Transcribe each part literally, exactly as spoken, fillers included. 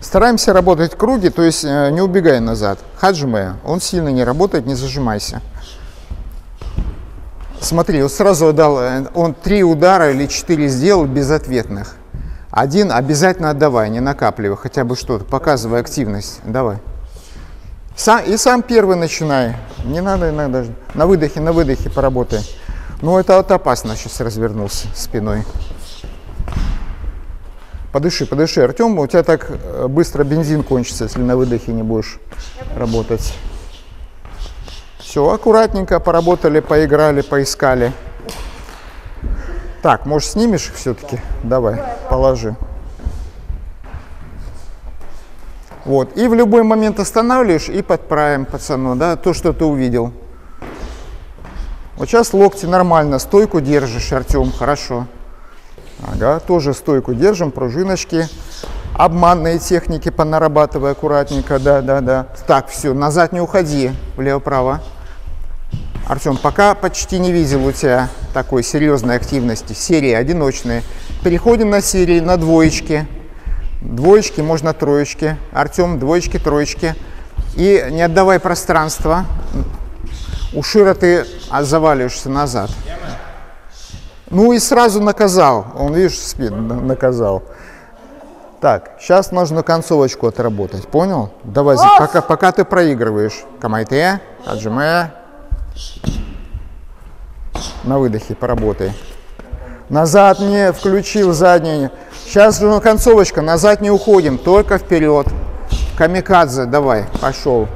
Стараемся работать в круге, то есть не убегай назад. Хаджимэ, он сильно не работает, не зажимайся. Смотри, он сразу отдал, он три удара или четыре сделал безответных. Один обязательно отдавай, не накапливай, хотя бы что-то, показывай активность, давай. Сам, и сам первый начинай, не надо иногда, на выдохе, на выдохе поработай. Ну это вот опасно, сейчас развернулся спиной. Подыши, подыши, Артем, у тебя так быстро бензин кончится, если на выдохе не будешь работать. Все, аккуратненько поработали, поиграли, поискали. Так, может, снимешь все-таки? Давай, положи. Вот, и в любой момент останавливаешь и подправим пацану, да, то, что ты увидел. Вот сейчас локти нормально, стойку держишь, Артем, хорошо. Ага, тоже стойку держим, пружиночки, обманные техники понарабатывай аккуратненько, да-да-да. Так, все, назад не уходи, влево-право. Артем, пока почти не видел у тебя такой серьезной активности, серии одиночные. Переходим на серии, на двоечки, двоечки, можно троечки. Артем, двоечки, троечки. И не отдавай пространство, Ушира ты заваливаешься назад. Ну и сразу наказал. Он, видишь, спину наказал. Так, сейчас нужно концовочку отработать. Понял? Давай, пока, пока ты проигрываешь. Камайте, хаджимэ. На выдохе поработай. Назад не включил задний. Сейчас же концовочка. Назад не уходим, только вперед. Камикадзе, давай, пошел.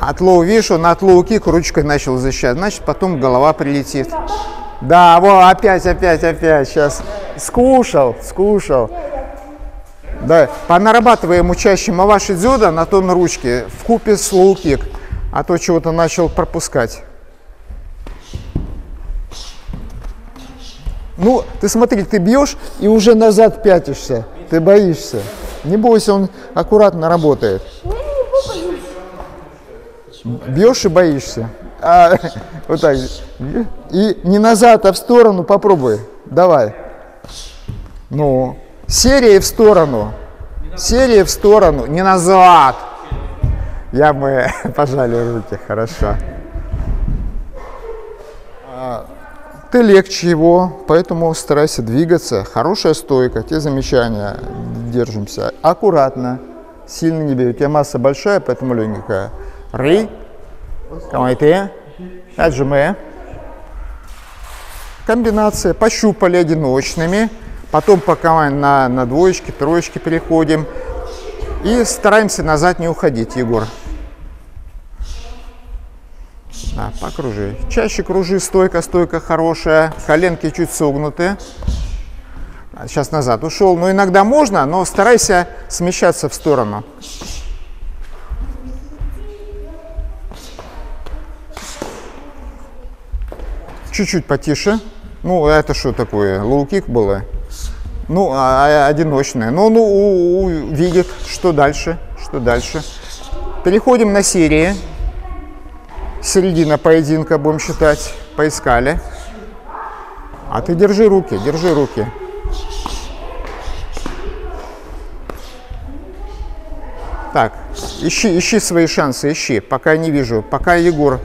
От лоу, видишь, он от лоу-кик ручкой начал защищать, значит, потом голова прилетит. Да, вот, опять, опять, опять, сейчас. Скушал, скушал. Да, понарабатывай ему чаще маваш и дзюдо на тон ручки, вкупе с лоу-кик, а то чего-то начал пропускать. Ну, ты смотри, ты бьешь и уже назад пятишься, ты боишься. Не бойся, он аккуратно работает. Бьешь и боишься. А, вот так. И не назад, а в сторону попробуй. Давай. Ну, серии в сторону. Серии в сторону. Не назад. Ямае, пожали руки. Хорошо. Ты легче его, поэтому старайся двигаться. Хорошая стойка. Те замечания. Держимся. Аккуратно. Сильно не бей. У тебя масса большая, поэтому легенькая. Ры, камайте, хаджимэ. Комбинация. Пощупали одиночными. Потом пока на, на двоечки, троечки переходим. И стараемся назад не уходить, Егор. Да, покружи. Чаще кружи. Стойка, стойка хорошая. Коленки чуть согнуты. Сейчас назад ушел. Но иногда можно, но старайся смещаться в сторону. Чуть-чуть потише. Ну, это что такое? Лоу-кик было. Ну, а, одиночное. Но ну, у, у, видит, что дальше, что дальше. Переходим на серии. Середина поединка, будем считать. Поискали. А ты держи руки, держи руки. Так, ищи, ищи свои шансы, ищи. Пока не вижу. Пока Егор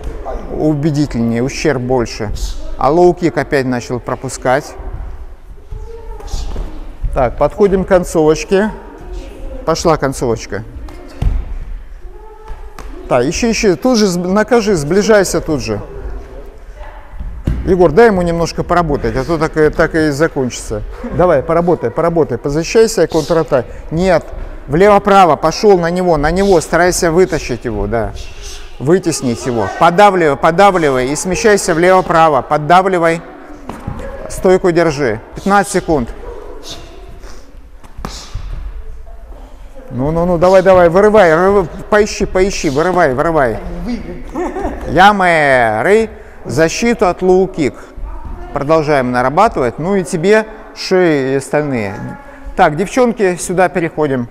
убедительнее, ущерб больше. А лоу-кик опять начал пропускать. Так, подходим к концовочке. Пошла концовочка. Так, ищи, ищи. Тут же накажи, сближайся тут же. Егор, дай ему немножко поработать, а то так и, так и закончится. Давай, поработай, поработай. Позащищайся, контратак. Нет, влево-право, пошел на него, на него. Старайся вытащить его, да. Вытеснить его. Подавливай, подавливай и смещайся влево-право. Поддавливай. Стойку держи. пятнадцать секунд. Ну-ну-ну, давай-давай, вырывай, вырывай. Поищи, поищи, вырывай, вырывай. Ямае, ры. Защиту от лоу-кик. Продолжаем нарабатывать. Ну и тебе шеи и остальные. Так, девчонки, сюда переходим.